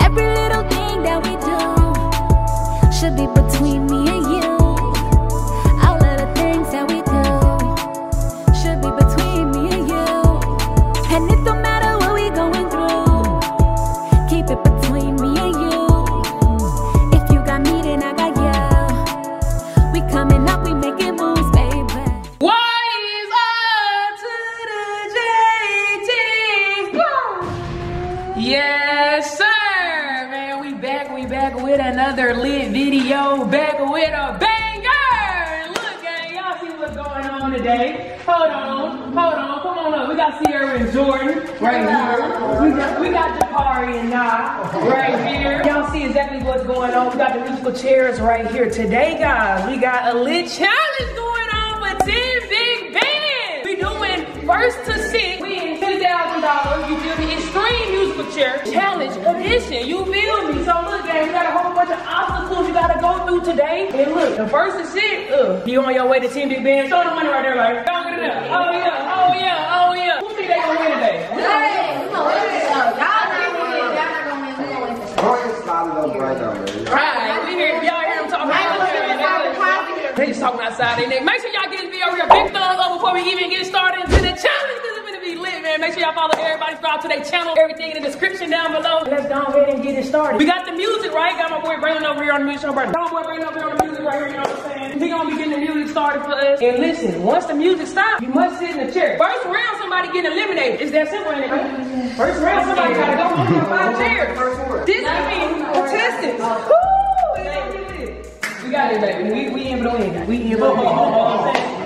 Every little thing that we do should be between me and you. All of the things that we do should be between me and you. And it don't matter what we going through, keep it between me and you. If you got me, then I got you. We coming up, we making moves, baby. What is up to the JT? Yes, sir. Back with another lit video, back with a banger. Look at y'all, see what's going on today. Hold on, come on up. We got Cierra and Jordan right here. We got Jhacari and Ny right here. Y'all see exactly what's going on. We got the musical chairs right here today, guys. We got a lit challenge going on for 10 big bands. We doing first to six. We in $10,000. You feel me? Extreme musical chair challenge edition. You feel me? So look, you got a whole bunch of obstacles you gotta go through today. And look, the first is shit. You on your way to 10 big bands? Show the money right there, like. Don't get it up. Oh yeah, oh yeah, oh yeah. Who think they gonna win today? Y'all not gonna win. Right, we hear y'all hear them talking. They just talking outside their neck. Make sure y'all get this video real big thumbs up before we even get started into the challenge. Make sure y'all follow everybody, subscribe to their channel. Everything in the description down below. Let's go ahead and get it started. We got the music, right? Got my boy Brandon over here on the music. You know what I'm saying? He gonna be getting the music started for us. And listen, once the music stops, you must sit in the chair. First round, somebody getting eliminated. It's that simple, ain't it? First round, somebody gotta go home and find chairs. This could be contestants. Woo! We got it, baby. We in blue. We in blue.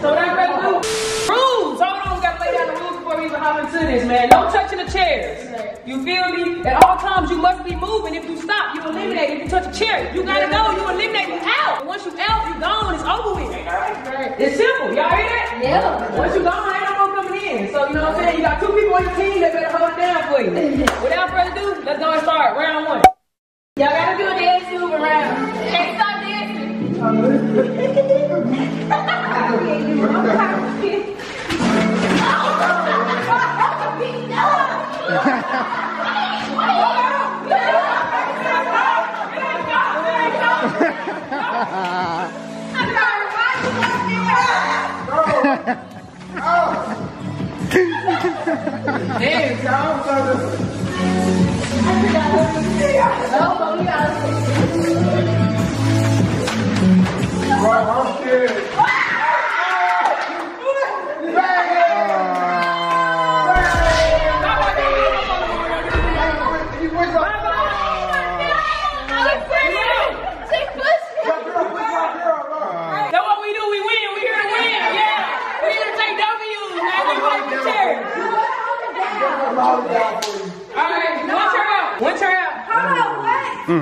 So that's right. To this, man. No touching the chairs. You feel me? At all times, you must be moving. If you stop, you eliminate. If you touch a chair, you gotta go. You eliminate. You out. And once you out, you gone. It's over with. It's simple. Y'all hear that? Yeah. Once you gone, ain't no more coming in. So you know what I'm saying? You got two people on your team that better hold it down for you. Without further ado, let's go and start round one. Y'all gotta do a dance move around. Can't stop dancing.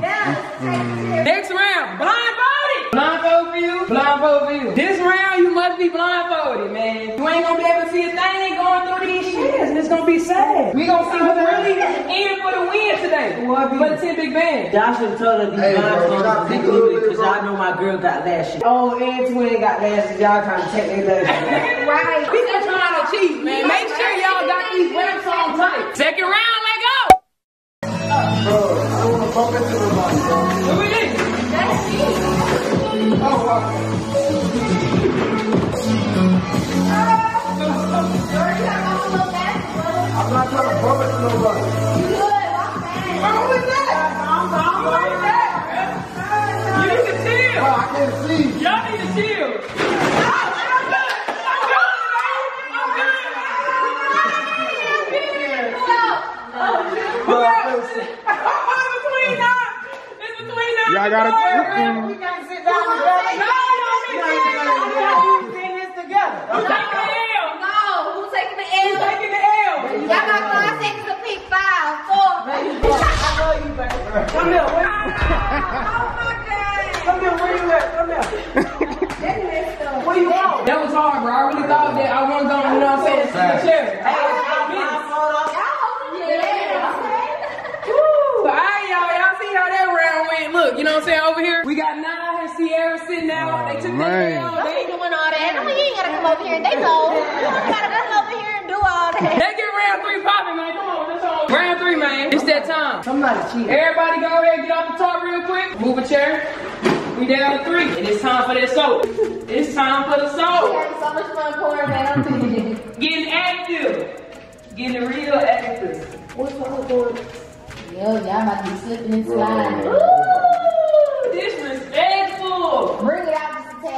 Next round, blindfolded. Blindfolded for you. This round, you must be blindfolded, man. You ain't gonna be able to see a thing going through these chairs, and it's gonna be sad. We gonna see who really in for the win today. But 10 big bands. Y'all should have told her these blindfolded because y'all know my girl got lashes. Oh, and Twin got lashes. Y'all trying to take their lashes. Right. We just trying to cheat, man. Make sure y'all got these webs on tight. Second round. I gotta. We gotta sit down together. No, we gotta do this together. Who's taking the L? No, who's taking the L? Who's taking the L? Y'all got 5 seconds to pick 5, 4. I know you, baby. Come here. Come here. Where you at? Where you at? That was hard, bro. I really thought that I wasn't gonna. You know what I'm saying? Sit in the chair. Look, you know what I'm saying? Over here, we got Ny and Cierra sitting down. They took their L. They doing all that. I mean, you ain't gotta come over here. They know. You gotta come over here and do all that. They get round 3 popping, man. Come on, that's all. Round three, man. It's that time. Somebody cheat. Everybody go ahead and get off the top real quick. Move a chair. We down to three. And it's time for that soul. It's time for the soul. We're having so much fun pouring, man. I'm thinking. Getting active. Getting real active. What's up, boys? Yo, y'all might be slipping and sliding. Ooh, disrespectful. Bring it out. In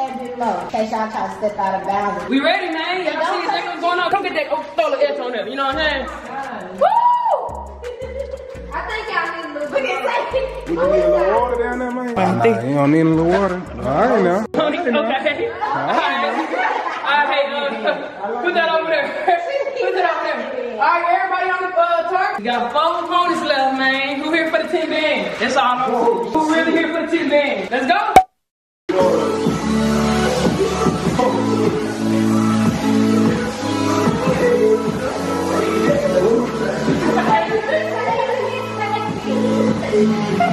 case y'all try to step out of bounds. We ready, man? Y'all see what's going on? Come get that solar edge on them. You know what I'm saying? Woo! I think y'all need a little bit. You need a little water down there, man? You don't need a little water. All right, now. Okay. All right, hey, put that over there. Put that over there. All right, everybody on the target. We got 4 opponents left, man. Who here for the 10 band? That's all I'm going to do. Who really here for the 10 band? Let's go. Man. Get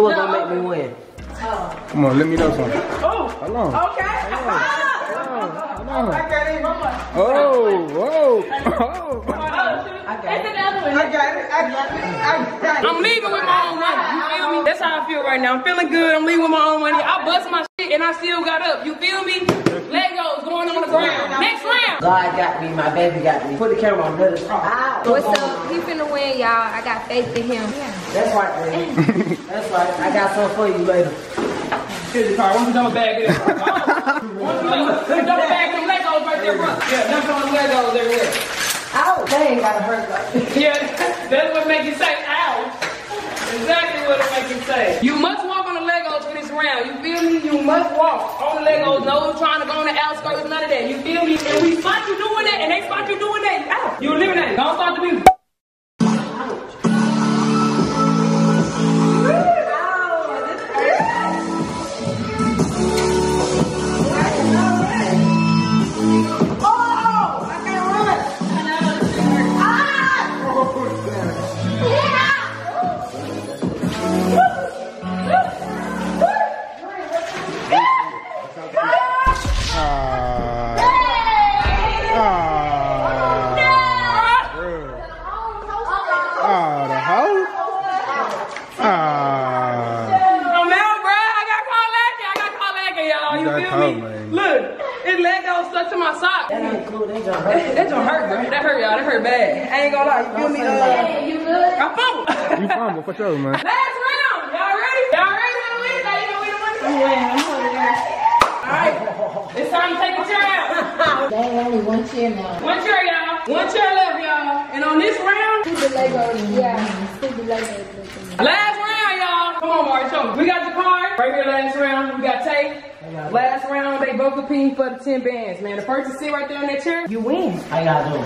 what gonna make me win. Oh. Come on, let me know something. Oh, hold on. Okay. Oh. I got it. I'm leaving with my own money. You feel me? That's how I feel right now. I'm feeling good. I'm leaving with my own money. I bust my shit and I still got up. You feel me? Legos going on the ground. Next round. God got me. My baby got me. Put the camera on. Let us talk. What's up? He finna win, y'all. I got faith in him. Yeah. That's right, man. That's right. I got something for you later. Here's the car. What's the double bag? What's the double bag? Them Legos right there, bro. Yeah, that's on the Legos there. Ow, they ain't got to hurt. Yeah, that's what makes you say ow. Exactly what it makes you say. You must walk on the Legos for this round. You feel me? You must walk on the Legos. No trying to go on the outskirts, none of that. You feel me? And we spot you doing that, and they spot you doing that. Ow. You eliminate. Don't start to be.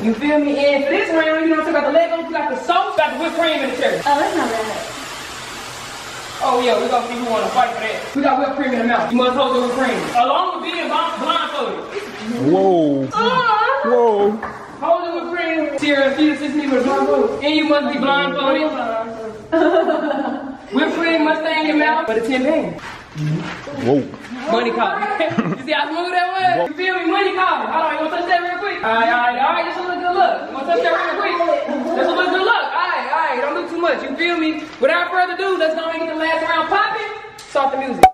You feel me? And for this round, you know what I'm talking about, the Legos, we got the soap, we got the whipped cream in the church. Oh, that's not bad. Oh, yeah, we're gonna see who wanna fight for that. We got whipped cream in the mouth. You must hold the whipped cream. Along with being blindfolded. Whoa. Whoa. Hold the whipped cream. Cierra, she assists me with blindfolded. And you must be blindfolded. Whipped cream must stay in your mouth for the 10 bands. Whoa. Money call. You see how smooth that was? Whoa. You feel me? Money call. Hold on, you wanna touch that real quick? All right, just a little good look. You wanna touch that real quick? Just a little good look. All right, don't do too much. You feel me? Without further ado, let's go ahead and get the last round popping. Start the music.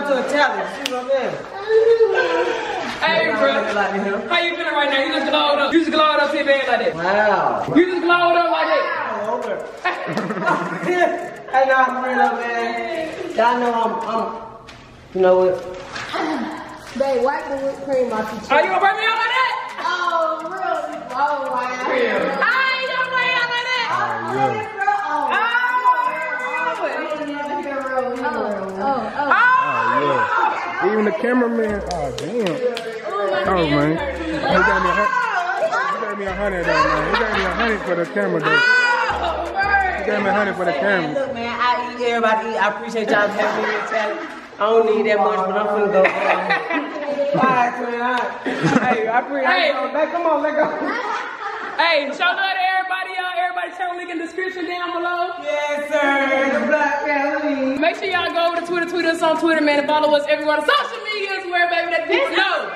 come to a challenge. You know what I'm saying? Hey, bro. How you feeling right now? You just glowed up. You just glowed up here, man, like that. Wow. You just glowed up like that. Wow, over. Hey, y'all, for real, man. Y'all know I'm, you know what? Babe, wipe the whipped cream off your chin. Are you gonna break me out like that? Oh, real. Oh, wow. Real. I ain't gonna break me out like that. Oh, real. Even the cameraman. Oh damn. Oh man. He gave me $100 though, man. He gave me $100 for the camera though. He gave me $100 for the camera. Look, man, I eat everybody eat. I appreciate y'all having me in Cali. I don't need that much, but I'm finna go. Alright, man. All right. Hey, I appreciate y'all. Come on, let go. Hey, show love to everybody, y'all. Everybody's channel link in the description down below. Yes, sir. The Black Family. Make sure y'all go over to Twitter, tweet us on Twitter, man, and follow us everywhere on social media is where, baby, that people know.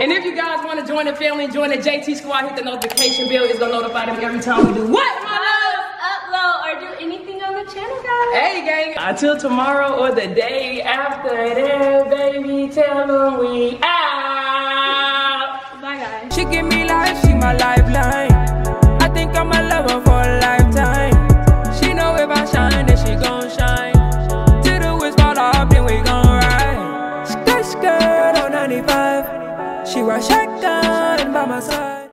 And if you guys want to join the family, join the JT squad, hit the notification bell. It's going to notify them every time we do what? My love, upload, or do anything on the channel, guys. Hey, gang. Until tomorrow or the day after that, baby, tell them we out. Bye, guys. She give me life, she my lifeline. I think I'm a lover for a lifetime. She know if I shine, then she gon' shine. Till the wheels fall off, then we gon' ride. Skirt, skirt on 95. She ride shakedown by my side.